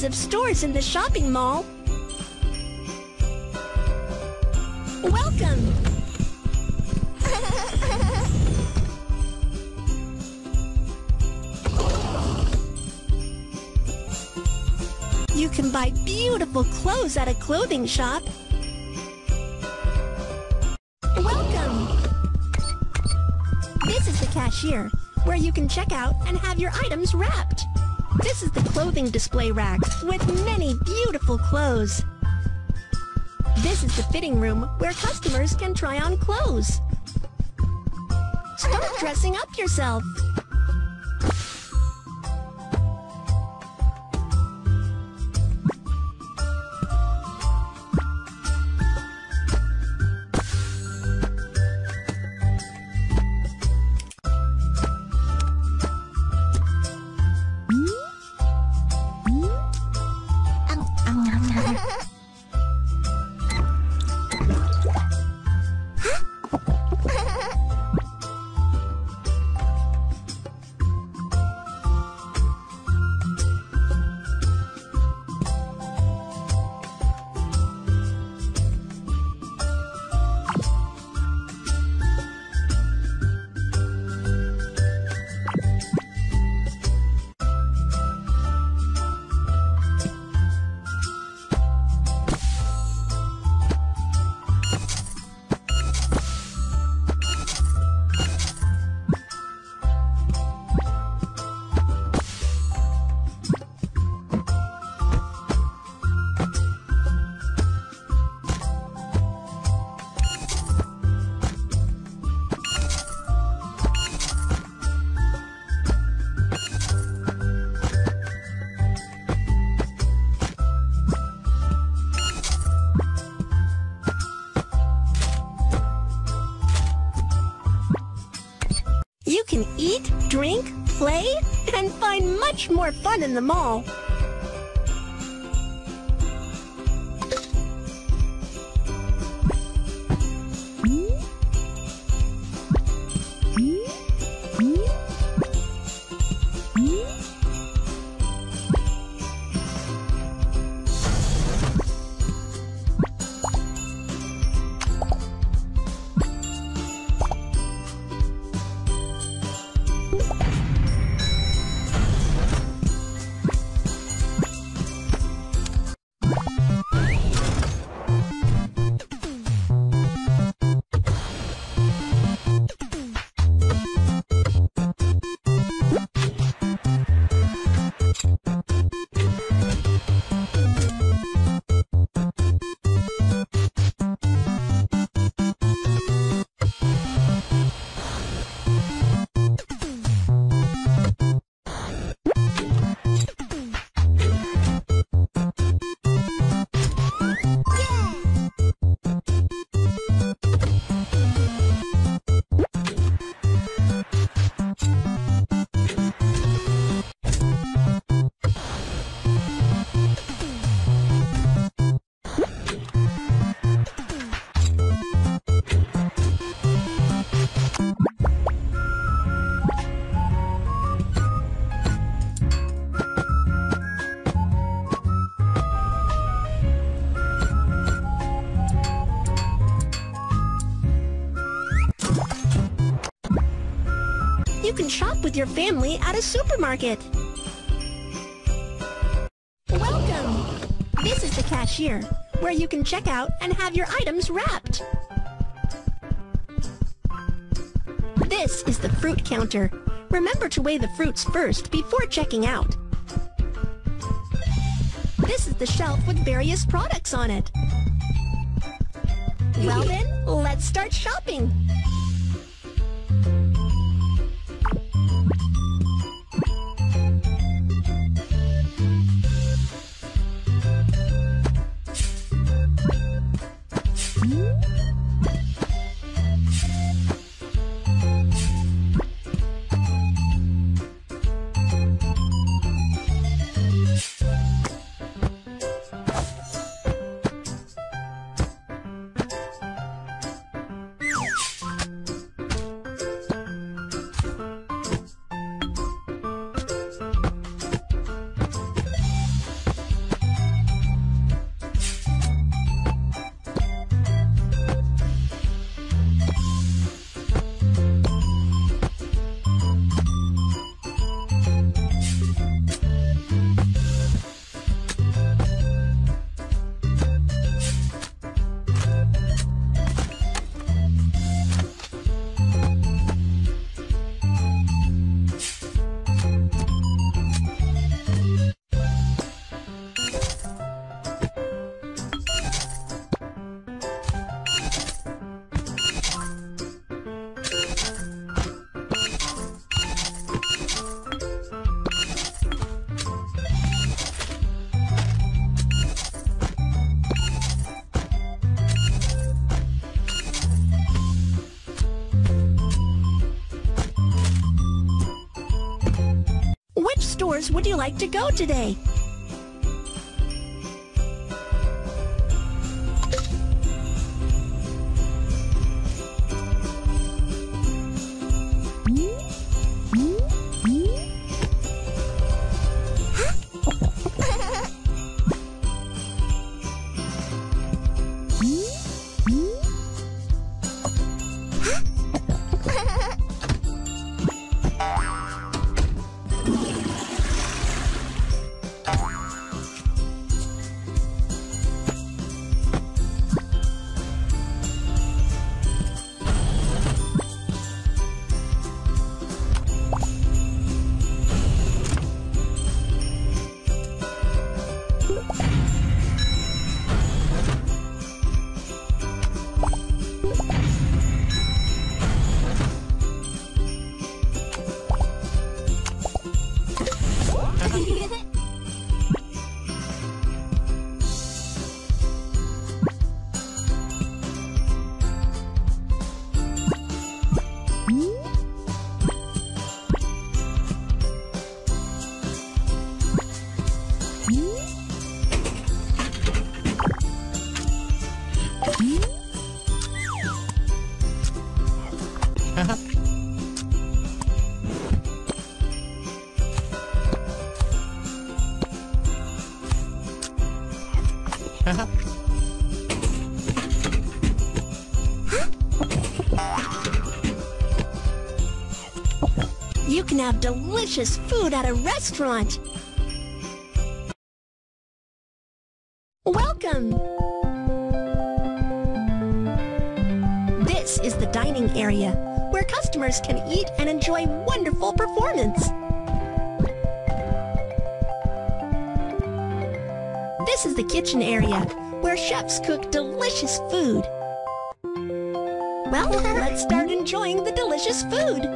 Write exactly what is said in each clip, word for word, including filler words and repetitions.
hundreds of stores in the shopping mall. Welcome! You can buy beautiful clothes at a clothing shop. Welcome! This is the cashier, where you can check out and have your items wrapped. This is the clothing display rack, with many beautiful clothes. This is the fitting room, where customers can try on clothes. Start dressing up yourself! You can eat, drink, play, and find much more fun in the mall. You can shop with your family at a supermarket. Welcome! This is the cashier, where you can check out and have your items wrapped. This is the fruit counter. Remember to weigh the fruits first before checking out. This is the shelf with various products on it. Well then, let's start shopping! hours would you like to go today? You can have delicious food at a restaurant. Welcome! This is the dining area, where customers can eat and enjoy wonderful performance. This is the kitchen area, where chefs cook delicious food. Well, let's start enjoying the delicious food.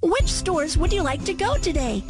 Which stores would you like to go today?